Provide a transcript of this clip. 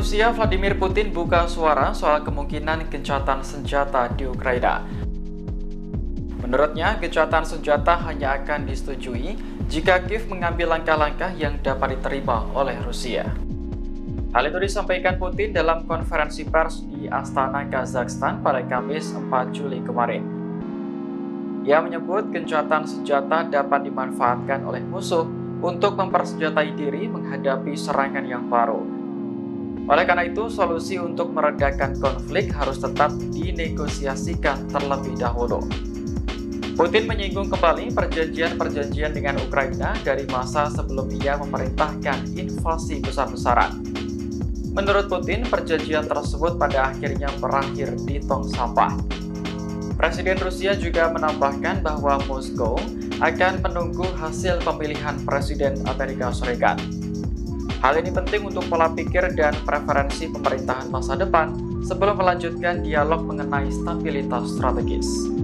Rusia Vladimir Putin buka suara soal kemungkinan gencatan senjata di Ukraina. Menurutnya, gencatan senjata hanya akan disetujui jika Kyiv mengambil langkah-langkah yang dapat diterima oleh Rusia. Hal itu disampaikan Putin dalam konferensi pers di Astana, Kazakhstan pada Kamis 4 Juli kemarin. Ia menyebut gencatan senjata dapat dimanfaatkan oleh musuh untuk mempersenjatai diri menghadapi serangan yang baru. Oleh karena itu, solusi untuk meredakan konflik harus tetap dinegosiasikan terlebih dahulu. Putin menyinggung kembali perjanjian-perjanjian dengan Ukraina dari masa sebelum ia memerintahkan invasi besar-besaran. Menurut Putin, perjanjian tersebut pada akhirnya berakhir di tong sampah. Presiden Rusia juga menambahkan bahwa Moskow akan menunggu hasil pemilihan Presiden Amerika Serikat. Hal ini penting untuk pola pikir dan preferensi pemerintahan masa depan sebelum melanjutkan dialog mengenai stabilitas strategis.